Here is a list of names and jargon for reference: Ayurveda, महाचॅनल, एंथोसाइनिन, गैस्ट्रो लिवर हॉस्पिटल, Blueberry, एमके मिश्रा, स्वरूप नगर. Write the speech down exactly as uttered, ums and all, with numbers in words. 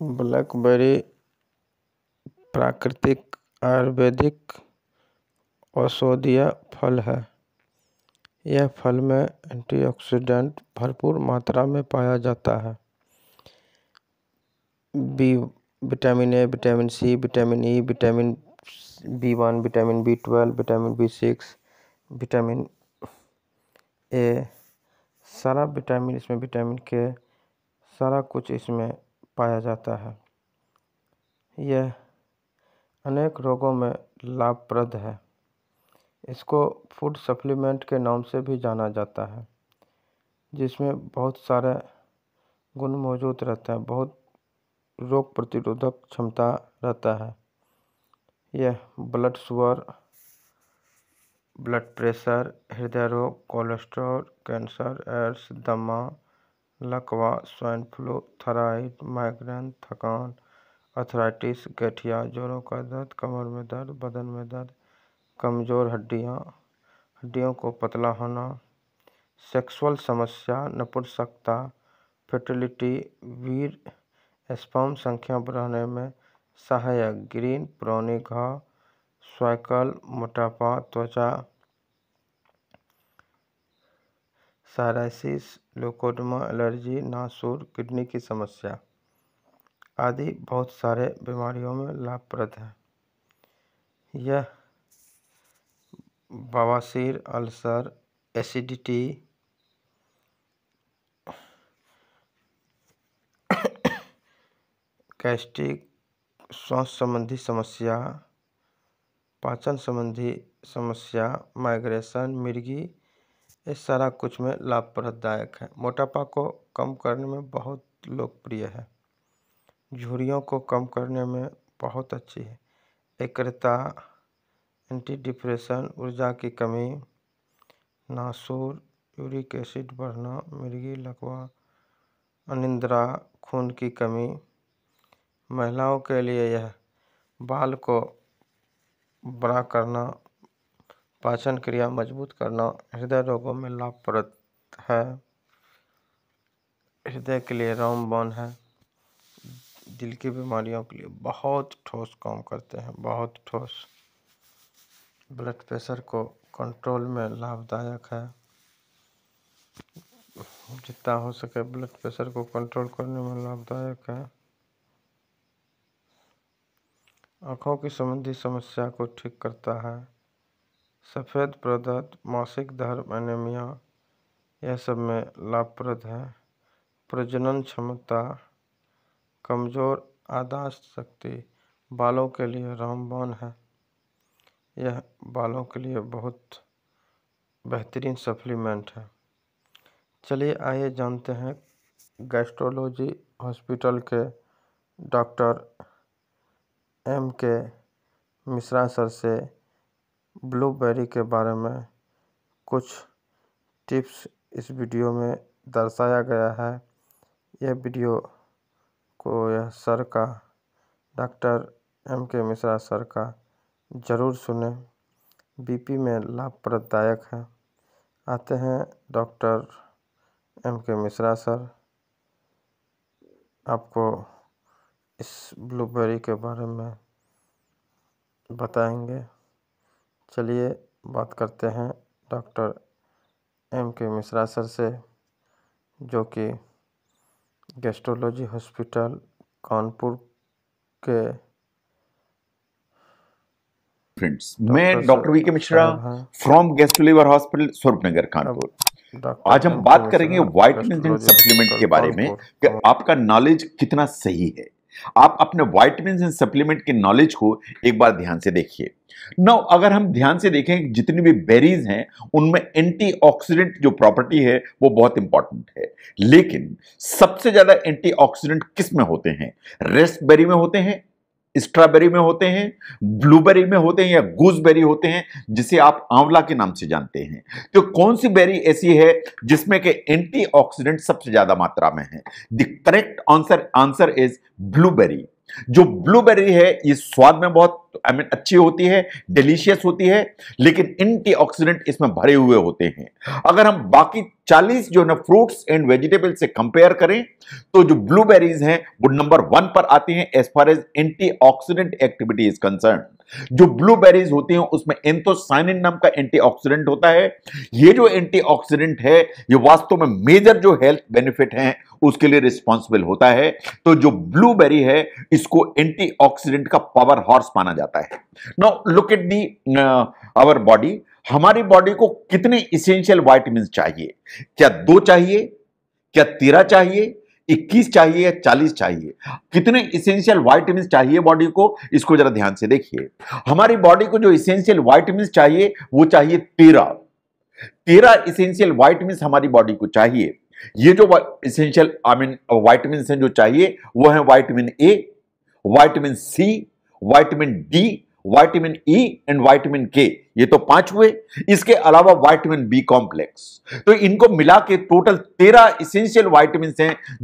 Blackberry प्राकृतिक आयुर्वेदिक औषधीय फल है। यह फल में एंटीऑक्सीडेंट भरपूर मात्रा में पाया जाता है। B vitamin A, vitamin C, vitamin E, vitamin B one, vitamin B twelve, vitamin B six, vitamin A, सारा विटामिन इसमें, विटामिन के, सारा कुछ इसमें पाया जाता है। यह अनेक रोगों में लाभप्रद है। इसको फूड सप्लीमेंट के नाम से भी जाना जाता है, जिसमें बहुत सारे गुण मौजूद रहते हैं, बहुत रोग प्रतिरोधक क्षमता रहता है। यह ब्लड शुगर, ब्लड प्रेशर, हृदय रोग, कोलेस्ट्रॉल, कैंसर, एड्स, दमा, लकवा, स्वाइन फ्लू, थायराइड, माइग्रेन, थकान, अर्थराइटिस, गठिया, जोड़ों का दर्द, कमर में दर्द, बदन में दर्द, कमज़ोर हड्डियाँ, हड्डियों को पतला होना, सेक्सुअल समस्या, नपुंसकता, फर्टिलिटी, वीर स्पर्म संख्या बढ़ाने में सहायक, ग्रीन पुरानी घाव, स्वाइकल, मोटापा, त्वचा, साइरासिस, ल्यूकोडमा, एलर्जी, नासूर, किडनी की समस्या आदि बहुत सारे बीमारियों में लाभप्रद है। यह बवासीर, अल्सर, एसिडिटी, गैस्ट्रिक, श्वास संबंधी समस्या, पाचन संबंधी समस्या, माइग्रेशन, मिर्गी, ये सारा कुछ में लाभप्रदायक है। मोटापा को कम करने में बहुत लोकप्रिय है। झुर्रियों को कम करने में बहुत अच्छी है। एकरता, एंटी डिप्रेशन, ऊर्जा की कमी, नासूर, यूरिक एसिड बढ़ना, मिर्गी, लकवा, अनिंद्रा, खून की कमी। महिलाओं के लिए यह बाल को बड़ा करना, पाचन क्रिया मजबूत करना, हृदय रोगों में लाभप्रद है। हृदय के लिए रामबाण है। दिल की बीमारियों के लिए बहुत ठोस काम करते हैं, बहुत ठोस। ब्लड प्रेशर को कंट्रोल में लाभदायक है। जितना हो सके ब्लड प्रेशर को कंट्रोल करने में लाभदायक है। आँखों की संबंधी समस्या को ठीक करता है। सफ़ेद प्रदार्थ, मासिक धर्म, एनीमिया, यह सब में लाभप्रद है। प्रजनन क्षमता, कमज़ोर याददाश्त शक्ति, बालों के लिए रामबाण है। यह बालों के लिए बहुत बेहतरीन सप्लीमेंट है। चलिए आइए जानते हैं गैस्ट्रोलॉजी हॉस्पिटल के डॉक्टर एमके मिश्रा सर से ब्लूबेरी के बारे में कुछ टिप्स इस वीडियो में दर्शाया गया है। यह वीडियो को यह सर का, डॉक्टर एमके मिश्रा सर का ज़रूर सुने। बीपी में लाभप्रदायक है। आते हैं डॉक्टर एमके मिश्रा सर, आपको इस ब्लूबेरी के बारे में बताएंगे। चलिए बात करते हैं डॉक्टर एमके मिश्रा सर से, जो कि गैस्ट्रोलॉजी हॉस्पिटल कानपुर के। फ्रेंड्स, मैं doctor V K Mishra from गैस्ट्रो लिवर हॉस्पिटल, स्वरूप नगर, Kanpur. आज हम बात करेंगे वाइटमिन एंड सप्लीमेंट के बारे में कि आपका नॉलेज कितना सही है। आप अपने वाइटमिन एंड सप्लीमेंट के नॉलेज को एक बार ध्यान से देखिए। नौ अगर हम ध्यान से देखें, जितनी भी बेरीज हैं उनमें एंटीऑक्सीडेंट जो प्रॉपर्टी है वो बहुत इंपॉर्टेंट है। लेकिन सबसे ज्यादा एंटीऑक्सीडेंट किस में होते हैं? रेस्पबेरी में होते हैं, स्ट्रॉबेरी में होते हैं, ब्लूबेरी में होते हैं, या गूसबेरी होते हैं, जिसे आप आंवला के नाम से जानते हैं। तो कौन सी बेरी ऐसी है जिसमें के एंटीऑक्सीडेंट सबसे ज्यादा मात्रा में है? The correct answer answer is blueberry. जो ब्लूबेरी है ये स्वाद में बहुत तो आई मीन अच्छी होती है, डिलीशियस होती है, लेकिन एंटीऑक्सीडेंट इसमें भरे हुए होते हैं। अगर हम बाकी चालीस जो ना फ्रूट्स एंड वेजिटेबल से कंपेयर करें तो जो ब्लूबेरीज हैं वो नंबर वन पर आती हैं as far as antioxidant activity is concern. जो ब्लूबेरीज होती हैं उसमें एंथोसाइनिन नाम का एंटीऑक्सीडेंट होता है। ये जो एंटीऑक्सीडेंट है ये वास्तव में मेजर जो हेल्थ बेनिफिट हैं उसके लिए रिस्पॉन्सिबल होता है। तो जो ब्लूबेरी है इसको एंटीऑक्सीडेंट का पावर हॉर्स माना जाता है। Now look at the our body, हमारी बॉडी को कितने इसेंशियल वाइटामिन चाहिए? क्या दो चाहिए, क्या तेरह चाहिए, इक्कीस चाहिए या चालीस चाहिए? कितने इसेंशियल वाइटामिन चाहिए बॉडी को, इसको जरा ध्यान से देखिए। हमारी बॉडी को जो इसेंशियल वाइटामिन चाहिए वो चाहिए तेरह। तेरह इसेंशियल वाइटामिन हमारी बॉडी को चाहिए। ये जो इसेंशियल आई मीन वाइटामिन हैं जो चाहिए वो है vitamin A, vitamin C, vitamin D, vitamin E and vitamin K. ये तो पांच हुए, इसके अलावा वाइटामिन बी कॉम्प्लेक्स। तो इनको मिला के टोटल तेरह इसेंशियल वाइटामिन हैं।